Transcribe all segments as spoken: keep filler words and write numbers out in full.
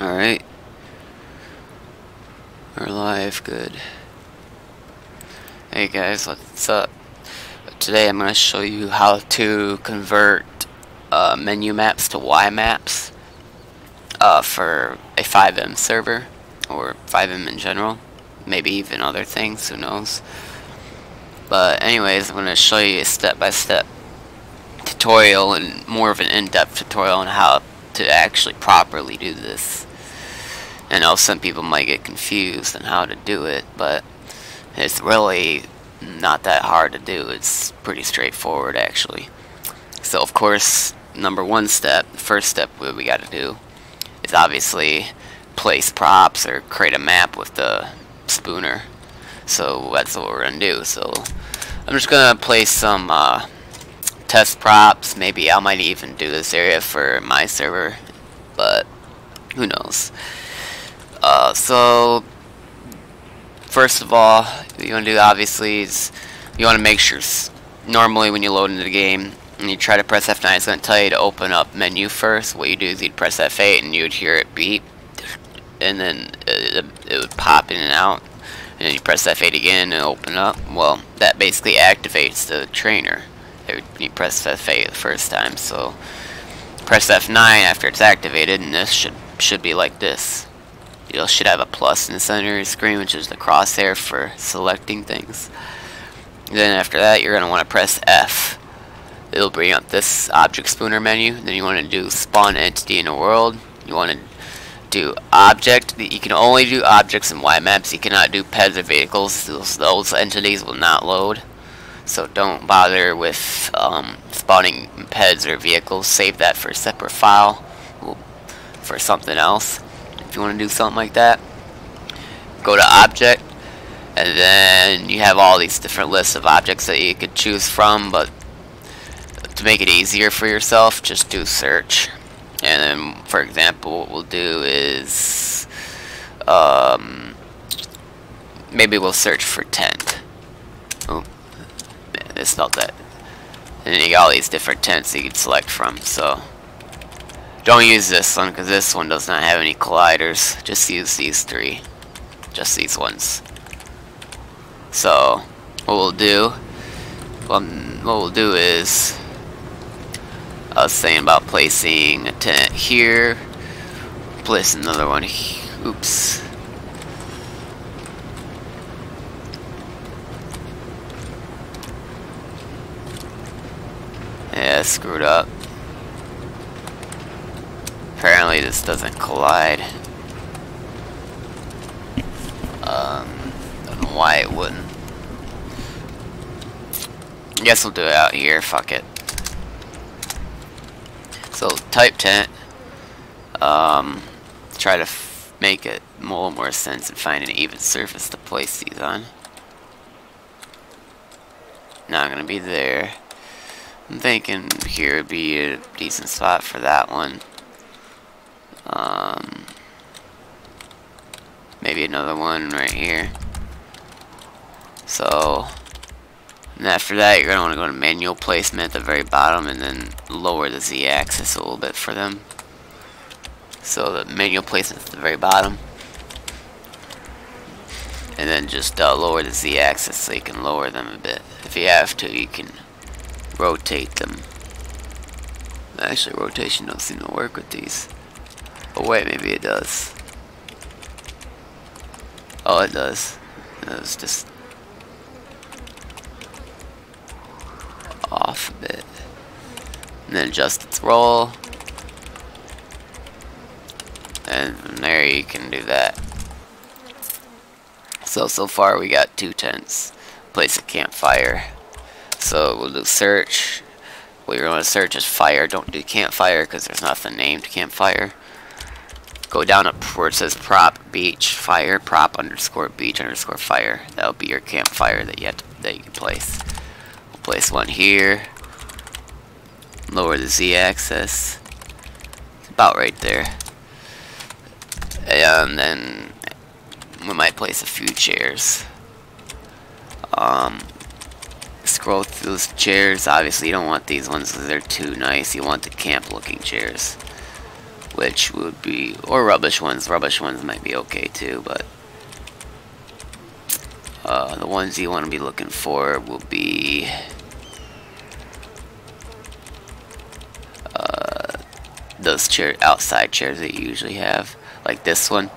Alright. We're live, good. Hey guys, what's up? Today I'm going to show you how to convert uh, menu maps to Y maps uh, for a five M server, or five M in general. Maybe even other things, who knows. But anyways, I'm going to show you a step-by-step tutorial, and more of an in-depth tutorial on how to actually properly do this. I know some people might get confused on how to do it, but it's really not that hard to do. It's pretty straightforward, actually. So of course, number one step, the first step we, we got to do is obviously place props or create a map with the Spooner. So that's what we're going to do. So I'm just going to place some uh, test props. Maybe I might even do this area for my server, but who knows. Uh, so first of all, what you want to do obviously is you want to make sure, normally when you load into the game and you try to press F nine, it's going to tell you to open up menu first. What you do is you'd press F eight and you would hear it beep, and then it, it would pop in and out, and then you press F eight again and open up. Well, that basically activates the trainer. You press F eight the first time, so press F nine after it's activated, and this should should be like this. You should have a plus in the center of your screen, which is the crosshair for selecting things. Then after that, you're going to want to press F. It'll bring up this Object Spooner menu. Then you want to do Spawn Entity in a World. You want to do Object. You can only do objects in Y maps. You cannot do pets or vehicles. Those, those entities will not load. So don't bother with um, spawning pets or vehicles. Save that for a separate file for something else. If you want to do something like that, go to object, and then you have all these different lists of objects that you could choose from. But to make it easier for yourself, just do search. And then, for example, what we'll do is um, maybe we'll search for tent. Oh, I spelled that. And then you got all these different tents that you can select from. So don't use this one, because this one does not have any colliders. Just use these three. Just these ones. So what we'll do, um, what we'll do is, I was saying about placing a tent here. Place another one here. Oops. Yeah, screwed up. Apparently this doesn't collide. Um, don't know why it wouldn't. I guess we'll do it out here, fuck it. So type tent. Um, try to f make it more more sense and find an even surface to place these on. Not gonna be there. I'm thinking here would be a decent spot for that one. Um, maybe another one right here. So, and after that, you're going to want to go to manual placement at the very bottom, and then lower the z-axis a little bit for them. So the manual placement at the very bottom, and then just uh, lower the z-axis so you can lower them a bit. If you have to, you can rotate them. Actually, rotation don't seem to work with these. Oh wait, maybe it does. Oh, it does. It was just off a bit. And then adjust its roll. And from there you can do that. So, so far we got two tents. Place a campfire. So we'll do search. What you're going to search is fire. Don't do campfire, because there's nothing named campfire. Go down up where it says prop beach fire, prop underscore beach underscore fire. That'll be your campfire that you have to, that you can place. We'll place one here. Lower the z-axis. It's about right there. And then we might place a few chairs. Um, scroll through those chairs. Obviously, you don't want these ones because they're too nice. You want the camp-looking chairs. which would be, or rubbish ones. Rubbish ones might be okay too, but uh, the ones you want to be looking for will be uh, those chair outside chairs that you usually have, like this one.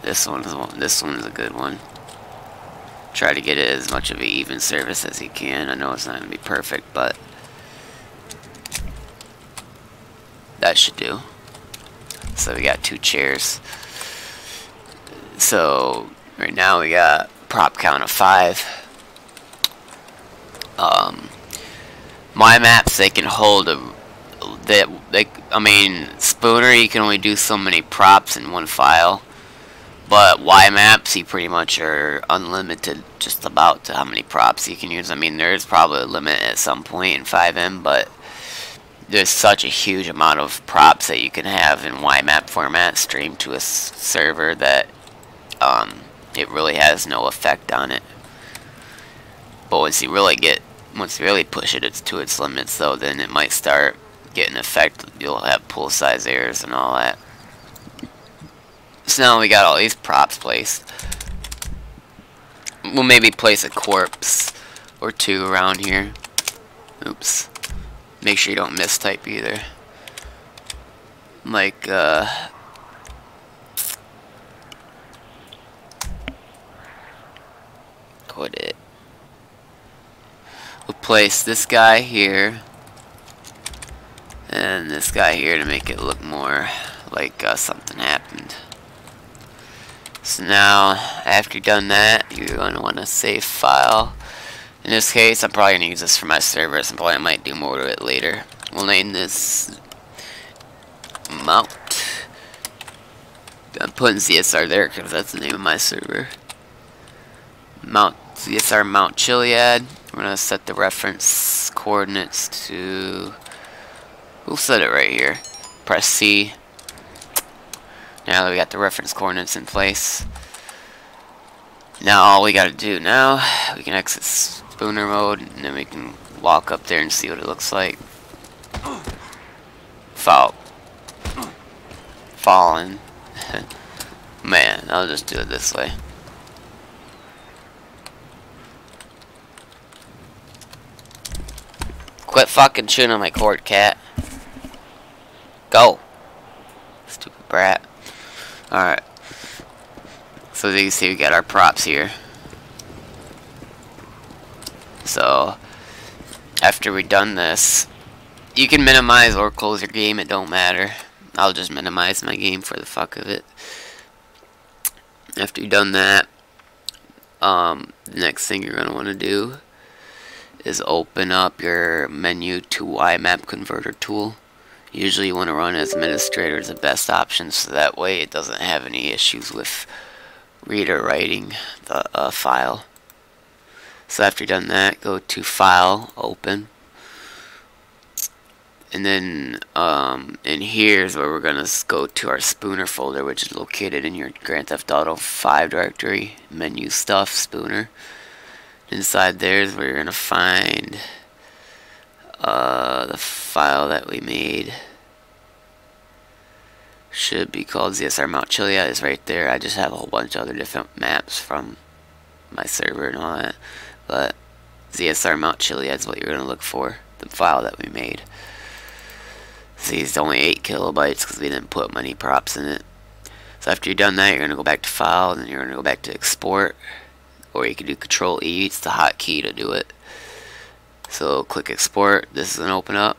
This one is one. This one's a good one. Try to get it as much of an even surface as you can. I know it's not gonna be perfect, but that should do. So we got two chairs. So right now we got prop count of five. Um, my maps, they can hold a. They, they, I mean, Spooner, you can only do so many props in one file. But Y maps, you pretty much are unlimited just about to how many props you can use. I mean, there is probably a limit at some point in five M, but there's such a huge amount of props that you can have in Y map format streamed to a server that um, it really has no effect on it. But once you really get, once you really push it it's to its limits, though, then it might start getting effect. You'll have pool size errors and all that. So now we got all these props placed. We'll maybe place a corpse or two around here. Oops. Make sure you don't mistype either. Like, uh... what it? We'll place this guy here. And this guy here to make it look more like uh, something happened. So now, after you've done that, you're going to want to save file. In this case, I'm probably going to use this for my servers, and probably might do more to it later. We'll name this mount. I'm putting C S R there because that's the name of my server. Mount C S R Mount Chiliad. We're going to set the reference coordinates to. We'll set it right here. Press C. Now that we got the reference coordinates in place, now all we gotta do now, we can exit Spooner mode, and then we can walk up there and see what it looks like. Fall. Fallen. Man, I'll just do it this way. Quit fucking chewing on my cord, cat. Go. Stupid brat. Alright, so as you can see, we got our props here. So after we've done this, you can minimize or close your game, it don't matter. I'll just minimize my game for the fuck of it. After you've done that, um, the next thing you're going to want to do is open up your Menyoo to Y map converter tool. Usually you want to run as administrator is the best option, so that way it doesn't have any issues with reader writing the uh, file. So after you've done that, go to File, Open. And then um, in here is where we're going to go to our Spooner folder, which is located in your Grand Theft Auto five directory, Menyoo Stuff, Spooner. Inside there is where you're going to find Uh, the file that we made. Should be called Z S R Mount Chiliad. Is right there. I just have a whole bunch of other different maps from my server and all that, but Z S R Mount Chiliad is what you're going to look for. The file that we made. See, it's only eight kilobytes because we didn't put many props in it. So after you've done that, you're going to go back to File, and then you're going to go back to Export, or you can do Control E. It's the hotkey to do it. So click Export. This is an open up.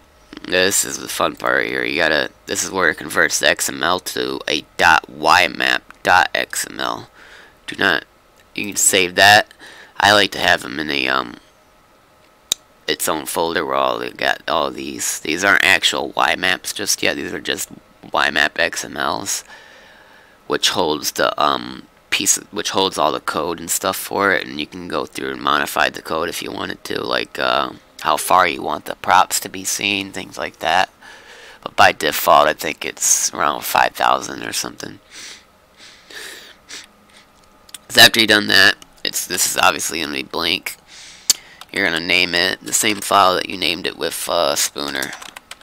This is the fun part here. You gotta. This is where it converts the X M L to a .ymap.xml. Do not. You can save that. I like to have them in a um. its own folder where all they got all these. These aren't actual Y maps just yet. These are just Y map X M Ls, which holds the um piece of, which holds all the code and stuff for it, and you can go through and modify the code if you wanted to, like uh, how far you want the props to be seen, things like that. But by default, I think it's around five thousand or something. So after you've done that, it's this is obviously going to be blank. You're going to name it the same file that you named it with uh, Spooner.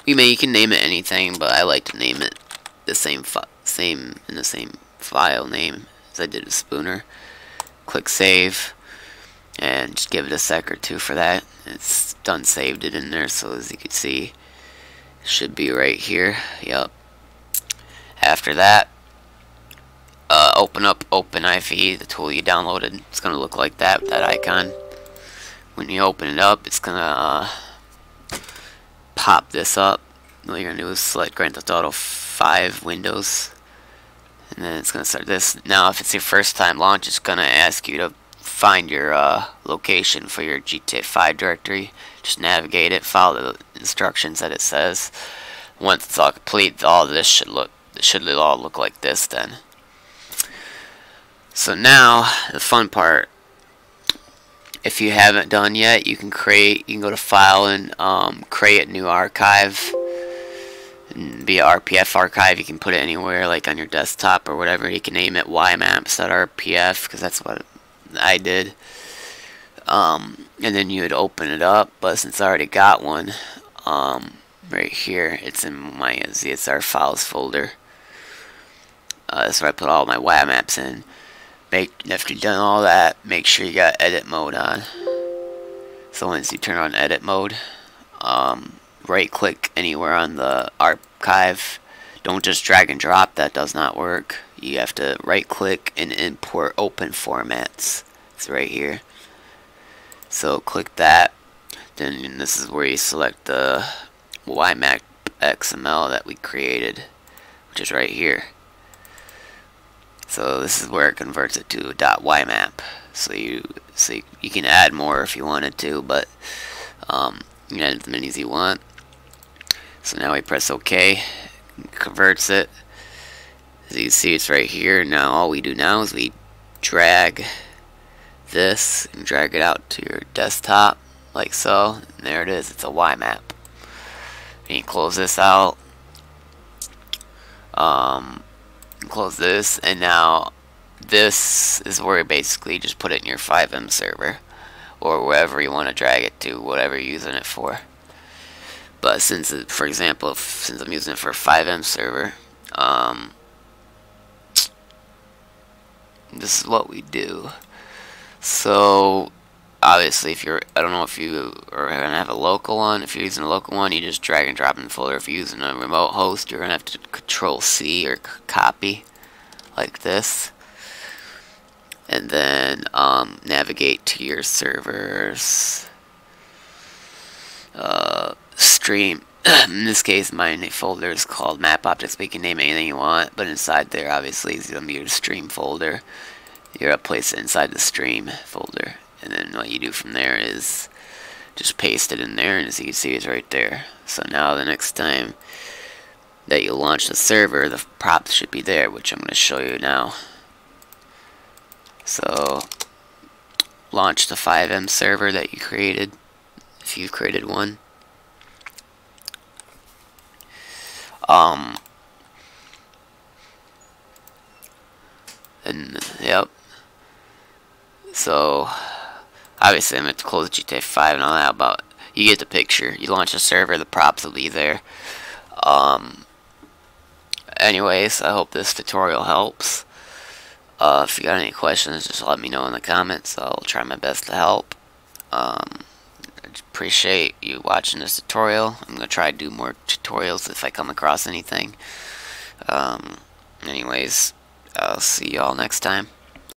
I mean, you can name it anything, but I like to name it the same fi- same in the same file name as I did with Spooner. Click save, and just give it a sec or two for that. It's done saved it in there, so as you can see, it should be right here. Yep. After that, uh, open up OpenIV, the tool you downloaded. It's gonna look like that, that icon. When you open it up, it's gonna uh, pop this up. All you're gonna do is select Grand Theft Auto five Windows, and then it's gonna start this. Now, if it's your first time launch, it's gonna ask you to find your uh, location for your G T A five directory. Just navigate it, follow the instructions that it says. Once it's all complete, all this should look should all look like this. Then, so now the fun part. If you haven't done yet, you can create. You can go to File and um, create a new archive. Be an R P F archive. You can put it anywhere, like on your desktop or whatever. You can name it Y maps dot R P F because that's what I did. Um, and then you would open it up. But since I already got one, um, right here, it's in my Z S R files folder. Uh, that's where I put all my Y maps in. Make, after you've done all that, make sure you got edit mode on. So once you turn on edit mode, um, right click anywhere on the archive. Don't just drag and drop, that does not work. You have to right click and import open formats. It's right here. So click that. Then this is where you select the Y map X M L that we created, which is right here. So this is where it converts it to .ymap. So you so you, you can add more if you wanted to, but um, you can add as many as you want. So now we press OK, converts it. As you can see, it's right here. Now all we do now is we drag this and drag it out to your desktop like so. And there it is. It's a Y map. And you close this out. Um. Close this, and now this is where you basically just put it in your five M server or wherever you want to drag it to, whatever you're using it for. But since, it, for example, if, since I'm using it for a five M server, um, this is what we do. So obviously, if you're, I don't know if you are going to have a local one. If you're using a local one, you just drag and drop in the folder. If you're using a remote host, you're going to have to control C or copy like this. And then um, navigate to your server's uh, stream. In this case, my folder is called MapOptics, but you can name anything you want. But inside there, obviously, is going to be your stream folder. You're going to place it inside the stream folder. And then what you do from there is just paste it in there, and as you can see, it's right there. So now the next time that you launch the server, the props should be there, which I'm going to show you now. So launch the five M server that you created, if you've created one. Um, and yep. So obviously, I'm going to close G T A five and all that, but you get the picture. You launch a server, the props will be there. Um, anyways, I hope this tutorial helps. Uh, if you got any questions, just let me know in the comments. I'll try my best to help. Um, I appreciate you watching this tutorial. I'm going to try to do more tutorials if I come across anything. Um, anyways, I'll see you all next time.